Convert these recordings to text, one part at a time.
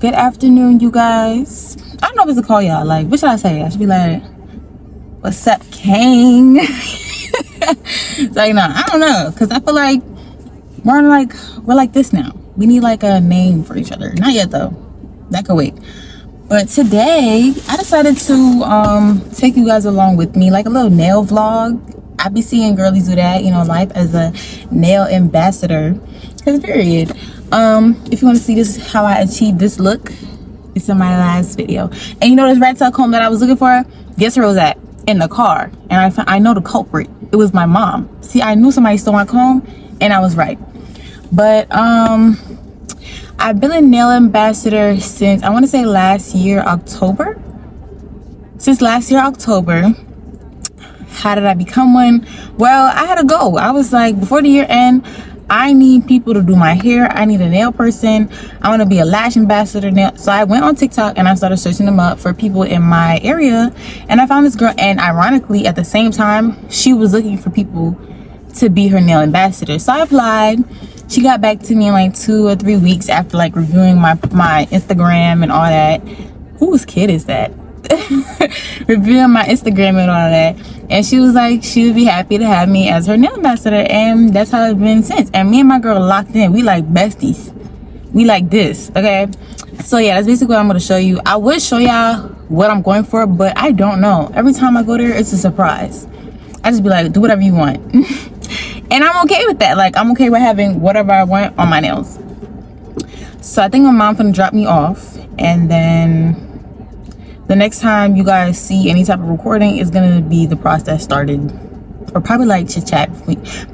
Good afternoon, you guys. I don't know what to call y'all. Like, what should I say? I should be like, what's up, King? Like, no, I don't know, because I feel like we're like this now. We need like a name for each other. Not yet though, that could wait. But today I decided to take you guys along with me, like a little nail vlog. I be seeing girlies do that, you know, life as a nail ambassador, because period. If you want to see this, how I achieved this look, it's in my last video. And you know this rat tail comb that I was looking for? Guess where it was at? In the car. And I know the culprit. It was my mom. See, I knew somebody stole my comb, and I was right. But I've been a nail ambassador since, I want to say last year, October. Since last year, October. How did I become one? Well, I had a goal. I was like, before the year end, I need people to do my hair. I need a nail person. I want to be a lash ambassador now. So I went on TikTok and I started searching them up for people in my area. And I found this girl, and ironically, at the same time, she was looking for people to be her nail ambassador. So I applied. She got back to me in like 2 or 3 weeks after like reviewing my Instagram and all that. Whose kid is that? Reviewing my Instagram and all that, and she was like she would be happy to have me as her nail ambassador, and that's how it's been since. And me and my girl locked in. We like besties. We like this, okay? So yeah, that's basically what I'm going to show you. I would show y'all what I'm going for, but I don't know. Every time I go there, it's a surprise. I just be like, do whatever you want. And I'm okay with that. Like, I'm okay with having whatever I want on my nails. So I think my mom's gonna drop me off, and then the next time you guys see any type of recording is gonna be the process started, or probably like chit chat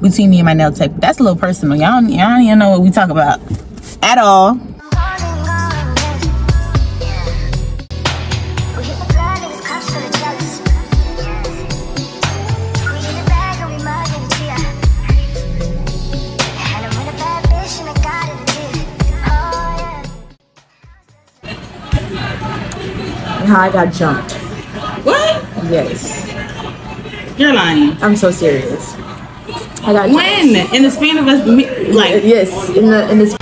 between me and my nail tech. That's a little personal. Y'all don't even know what we talk about at all. How I got jumped. What? Yes. You're lying. I'm so serious. I got jumped. When? In the span of us, like. Yes. In the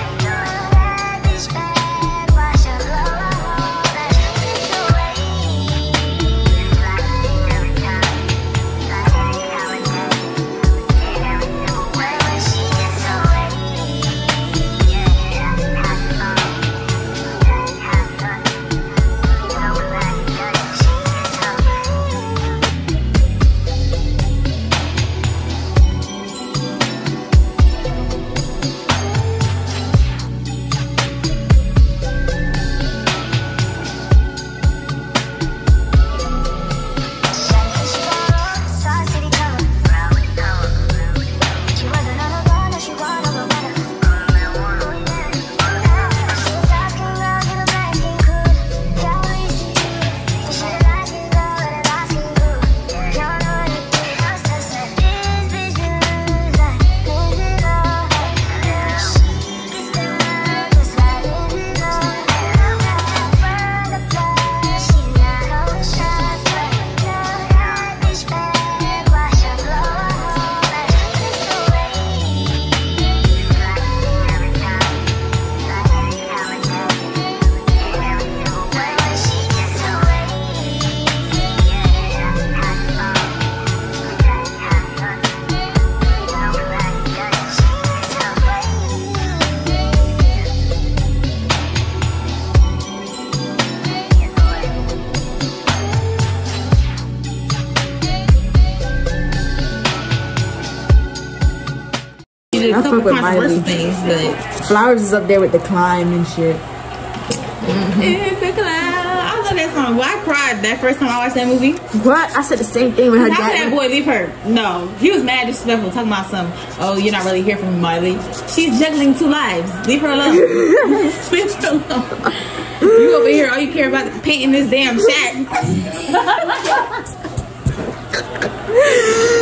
I fuck with Miley. Things, but Flowers is up there with The Climb and shit. Mm-hmm. It's a climb. I love that song. Well, I cried that first time I watched that movie. What? I said the same thing when her dad. How did that boy leave her? No. He was mad disrespectful talking about something. Oh, you're not really here for me, Miley. She's juggling 2 lives. Leave her alone. Leave her alone. You over here, all you care about is painting this damn shack.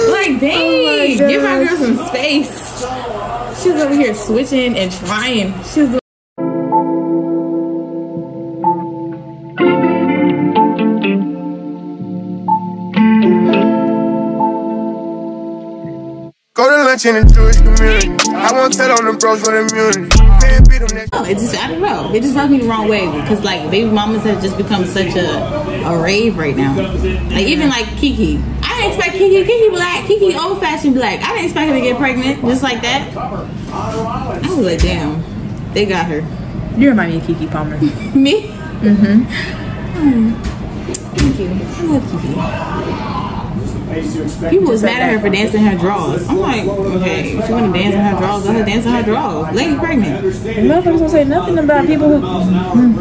Like, dang, oh my, give my girl some space. She's over here switching and trying. She's go to lunch and enjoy the community. I won't tell on the bros with immunity. It just, I don't know. It just rubbed me the wrong way because like baby mamas have just become such a rave right now. Like even like Kiki. I didn't expect Kiki black, Kiki old fashioned black. I didn't expect her to get pregnant just like that. I was like, damn, they got her. You remind me of Kiki Palmer. Me? Mm-hmm. Thank you. I love Kiki. People was mad at her for dancing her draws. I'm like, okay, if she want to dance in her draws, let her dance in her draws. Lady pregnant. Motherfuckers don't say nothing about people who.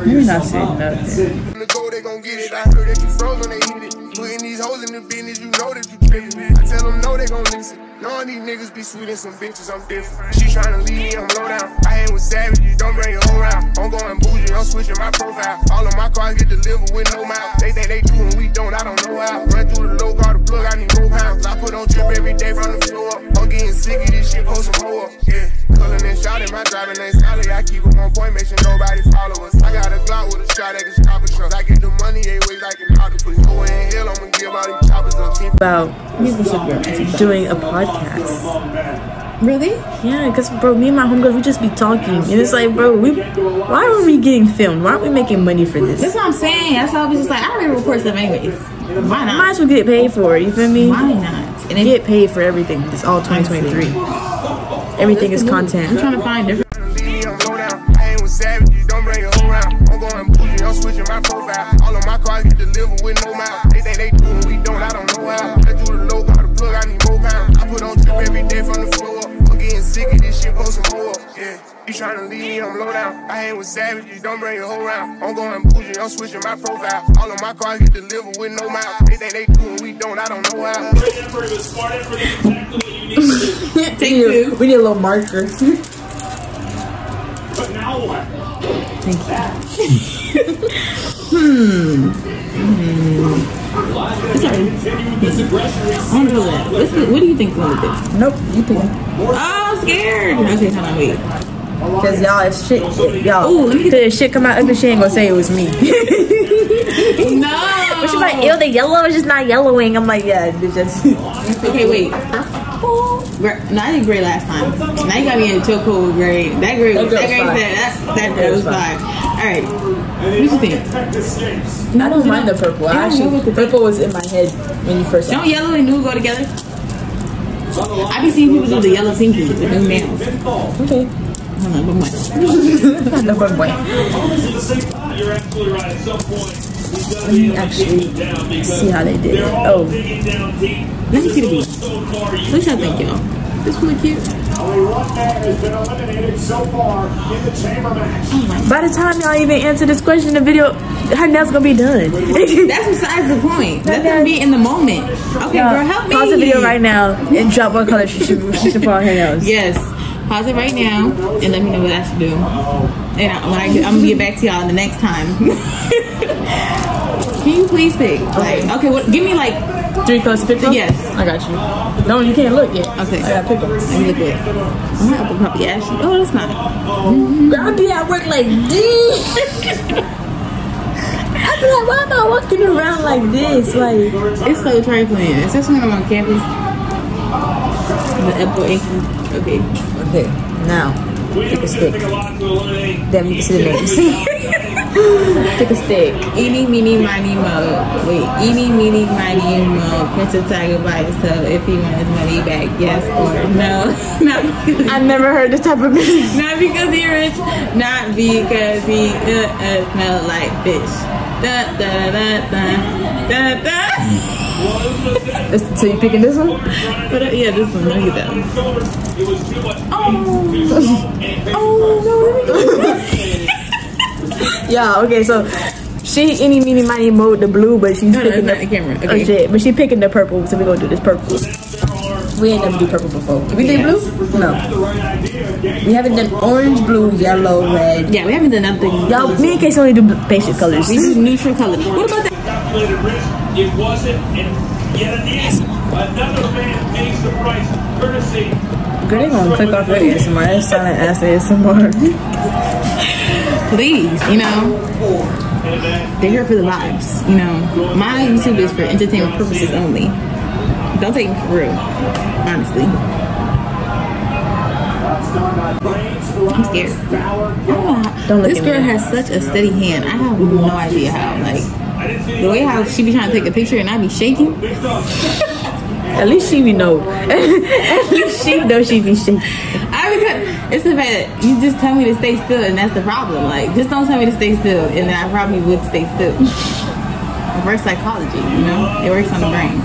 Let me not say nothing. The go, they gon' get it. I heard that you frozen, they need it. Putting these hoes in the business, you know that you trippin'. I tell them no, they gon' listen. Knowing these niggas be sweet and some bitches, I'm different. She tryna leave me, I'm low down. I ain't with savages, don't bring your whole round. I'm going bougie, I'm switching my profile. All of my cars get delivered with no mouth. They think they do and we don't, I don't know how. Run through the low guard, the plug, I need more pounds. I put on drip every day from the floor up. I'm getting sick of this shit, hold some more up. Yeah, cullin' and shoutin', my driving ain't solid. I keep it on point, make sure nobody follow us. I got a Glock with a shot at the chopper truck. I get the money, they wait like an octopus. Go in hell, I'ma give all these choppers up. About doing a podcast. Really? Yeah, because bro, me and my homegirls, we just be talking and it's like, bro, why are we getting filmed? Why aren't we making money for this? That's what I'm saying. That's why I was just like, I already record stuff anyways. Why not? Might as well get paid for it, you feel me? Why not? And if get paid for everything. It's all 2023. Everything is content. I'm trying to find different. I'm switching my profile. All of my cars get delivered with no mouth. They think they do and we don't, I don't know how. I do the low, got the plug, I need more pounds. I put on drip every day from the floor up. I'm getting sick of this shit, blow some more up. Yeah, you tryna leave me, I'm low down. I ain't with savages, don't bring your whole round. I'm going bougie, I'm switching my profile. All of my cars get delivered with no mouth. They think they do and we don't, I don't know how. Thank you. We need a little marker. But now what? Thank you. Sorry. What do you think we'll do? Nope, you pick. Oh, I'm scared. Okay, hold on, wait. Because y'all, if shit, y'all. Ooh, let me get shit come out of the shit, ain't gonna say it was me. No. But she like, ew, the yellow is just not yellowing. I'm like, yeah, it's just. Okay, wait. No, I did gray last time. Now you got me in chokehold with gray. That gray was that was five. Alright. What you think? I don't mind the purple. I actually, purple was in my head when you first saw it. Don't yellow and nude go together? I be seeing people do the yellow pinky with new nails. Okay. I You're absolutely right. At some point. Let me actually see how they did it. Oh. Let me see the blue. What y'all think, y'all? This blue cute? Oh, by the time y'all even answer this question, the video, her nails gonna be done. That's besides the point. Let them be in the moment. Okay, yeah, girl, help me. Pause the video right now and drop what color she should put on her nails. Yes. Pause it right now and let me know what I should do. And I'm gonna get back to y'all the next time. Can you please pick? Okay. Like, okay, give me like 3 close to pick them? Yes. I got you. No, you can't look yet. Okay. I gotta pick them. Let me look at it. I'm not gonna probably ask you. Oh, that's not. Girl, I be at work like this. I be like, why am I walking around like this? Like, it's so trifling. Especially when I'm on campus. The apple apron. Okay. Okay. Now, pick a stick. Then we can see the names. Take a stick. Eeny, meeny, miny, mo. Wait, eeny, meeny, miny, mo. Catch a tiger by itself if he wants his money back. Yes or no. Not because I've never heard this type of bitch. Not because he rich. Not because he smell like fish. Da da da da da da. So you picking this one? But, yeah, this one. Let me get that one. Oh. Oh no. Let me get that. Yeah, okay, so she any meeny miny mode the blue, but she's picking not the camera. Okay. Oh shit, but she picking the purple, so we're gonna do this purple. We ain't never do purple before. We did blue? No. We haven't done orange, blue, yellow, red. Yeah, we haven't done nothing. Y'all, me and Casey only do basic colors. We do neutral colors. What about that? It wasn't, and yet it is. Another man pays the price, courtesy. Girl, they gonna click off your ASMR. That's silent ass ASMR. Please, you know, they're here for the vibes, you know. My YouTube is for entertainment purposes only. Don't take me for real, honestly. I'm scared. Don't look at me. This girl has such a steady hand. I have no idea how. Like, the way how she be trying to take a picture and I be shaking. At least she be know. At least she know she be shaking. It's the fact that you just tell me to stay still and that's the problem. Like, just don't tell me to stay still and then I probably would stay still. Reverse psychology, you know? It works on the brain.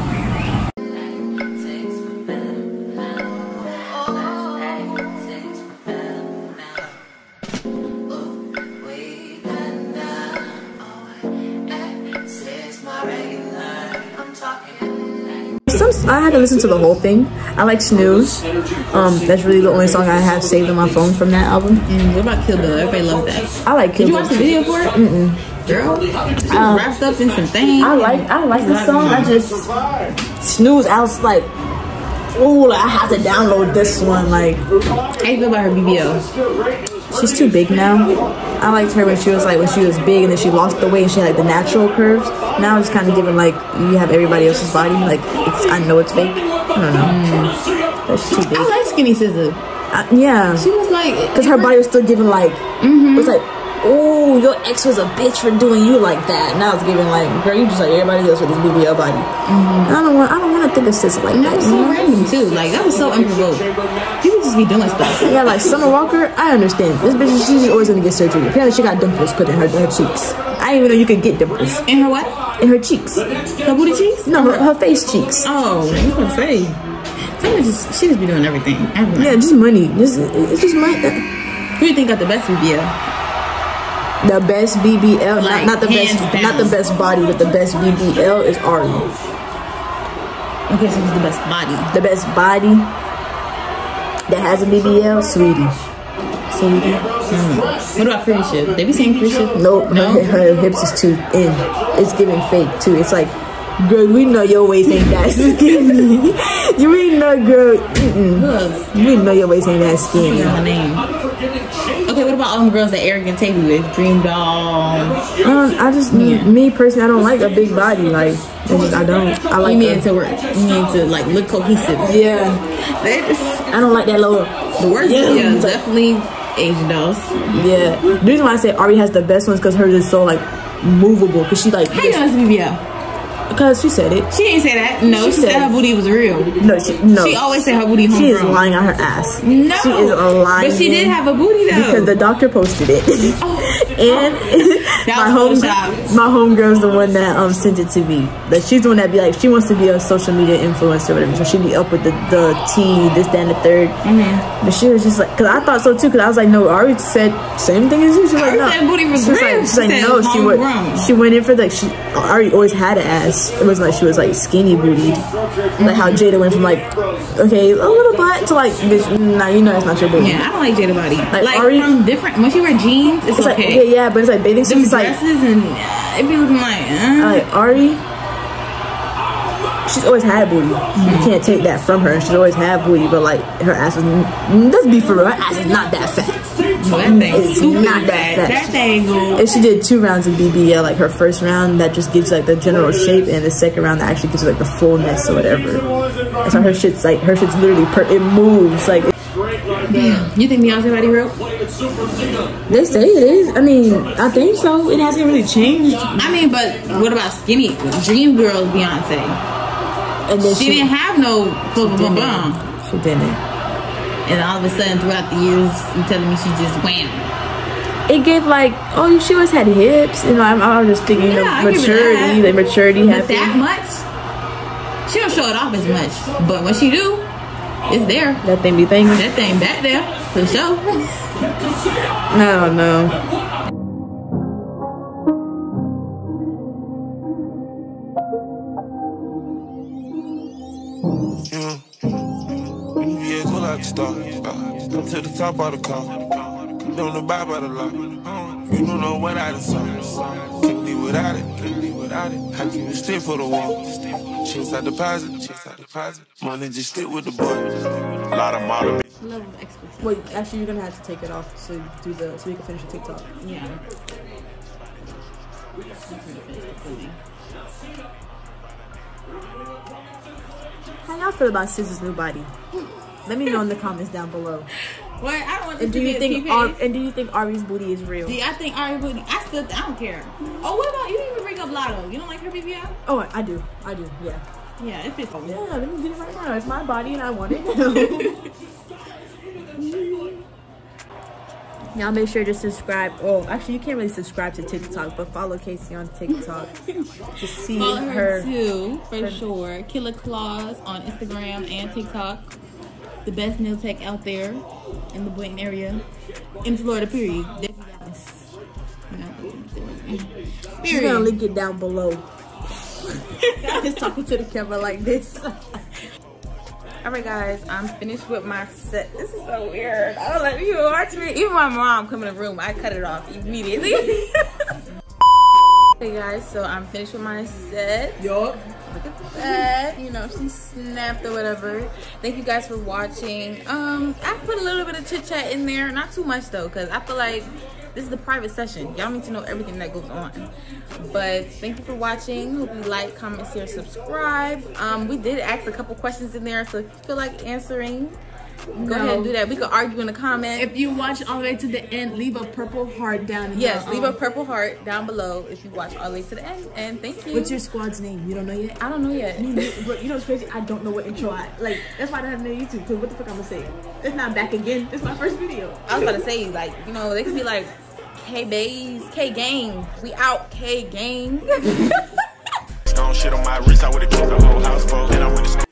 I had to listen to the whole thing. I like Snooze. That's really the only song I have saved on my phone from that album. What about Kill Bill? Everybody loved that. I like Kill Bill. Did you watch the video for it? Mm-mm. Girl, she was wrapped up in some things. I like the song. I just Snooze. I was like, oh, I have to download this one. Like, how do you feel about her BBL? She's too big now. I liked her when she was big and then she lost the weight and she had like the natural curves. Now it's kind of given like you have everybody else's body. Like, it's, I know it's fake. I don't know. But she's too big. I like Skinny Scissor. Yeah. She was like, because her body was still giving like, it was like, oh, your ex was a bitch for doing you like that. Now it's giving like, girl, you just like everybody else with this BBL body. I don't want to think of Sis like that. So random too. Like, that was so unprovoked. People just be doing stuff. Yeah, like Summer Walker. I understand. This bitch, she's always gonna get surgery. Apparently, she got dimples put in her cheeks. I didn't even know you could get dimples. In her what? In her cheeks. Her booty cheeks? No, her face cheeks. Oh, you can say. She just be doing everything. Yeah, just money. It's just money. Who do you think got the best BBL? The best BBL, like, not the best, down. Not the best body, but the best BBL is Aries. Okay, so who's the best body? The best body that has a BBL, Sweetie. Sweetie. What about Pretty Ship? They be saying Pretty Ship? Nope, no, her hips is too in. It's giving fake too. It's like, girl, we know your waist ain't that skinny. You really know, girl. You really know your waist ain't that skinny. Okay, what about all them girls that Eric and Tavy with? Dream Doll. I just, me personally, I don't like a big body. Like, I don't. I like. You need to work. You need to like look cohesive. Yeah. I don't like that lower. The worst. Yeah, definitely Asian dolls. Yeah. The reason why I say Ari has the best ones because hers is so like movable. Because she like. How you know this BBL? Because she said it. She ain't say that. No, she said her booty was real. No, she always said her booty. She is lying on her ass. No, she is a liar. But she did have a booty though because the doctor posted it. And my homegirl's the one that sent it to me. That she's the one that be like she wants to be a social media influencer or whatever. So she be up with the tea, this, that, and the third. But she was just like, because I thought so too. Because I was like, no, Ari said same thing as you. She was like, no, said booty was real. She's like, no, she went in for like she Ari always had an ass. It was like she was like skinny booty, like how Jada went from like okay a little butt to like bitch, nah, you know that's not your booty. Yeah, I don't like Jada body. Like Ari, from different when she wear jeans, it's okay. Like, yeah, but it's like bathing suits, like dresses and it be looking like Ari. She's always had booty. You can't take that from her. She's always had booty, but like her ass was. Let's be for real. Her ass is not that fat. It's not that fat. If she did 2 rounds of BBL, like her first round that just gives like the general shape, and the second round that actually gives like the fullness or whatever. And so her shit's like literally it moves like. Damn. You think Beyonce body real? They say it is. I mean, I think so. It hasn't really changed. I mean, but what about skinny Dream Girls Beyonce? And then she didn't have no bum. She didn't. And all of a sudden, throughout the years, you're telling me she just wham. It gave like, oh, she always had hips. You know, I'm just thinking of maturity. Like maturity happened. That much? She don't show it off as much. But when she do, it's there. That thing be thinking. That thing back there. For sure. No, no. I'm to the top of the car. You don't know about the lot. You don't know what I done saw. Can't be without it. Can't be without it. I keep it stick for the wall. Chase I deposit. Chase I deposit. Money just stick with the boy. A lot of model. Level of expertise. Wait, actually, you're gonna have to take it off so do the so we can finish the TikTok. Yeah. How y'all feel about SZA's new body? Let me know in the comments down below. What? I don't want this to be a PPA. And do you think Ari's booty is real? I think Ari's booty. I don't care. Oh, what about you? Didn't even bring up Lotto. You don't like her BBL? Oh, I do. Yeah. Yeah, if it's yeah, let me get it right now. It's my body and I want it now. Y'all make sure to subscribe. Oh, actually, you can't really subscribe to TikTok, but follow Casey on TikTok to see follow her too, for sure. Killer Claws on Instagram and TikTok. The best nail tech out there in the Boynton area, in Florida. Period. She's gonna link it down below. Just talking to the camera like this. Alright guys, I'm finished with my set. This is so weird. I don't let people watch me. Even my mom come in the room, I cut it off immediately. Hey guys, so I'm finished with my set. Yup. Look at that. You know, she snapped or whatever. Thank you guys for watching. I put a little bit of chit chat in there. Not too much though, because I feel like this is a private session. Y'all need to know everything that goes on. But thank you for watching. Hope you like, comment, share, subscribe. We did ask a couple questions in there, so if you feel like answering, go ahead and do that. We could argue in the comments. If you watch all the way to the end, leave a purple heart down below. Yes, leave a purple heart down below if you watch all the way to the end. And thank you. What's your squad's name? You don't know yet? I don't know yet. You know what's crazy? I don't know what intro I like. That's why I don't have no YouTube, because what the fuck I'm gonna say? It's not back again. It's my first video. I was about to say, like, you know, they could be like, K-Bays, K-Gang. We out, K-Gang. Stone shit on my wrist. I would've kept the whole house full. And I went to school.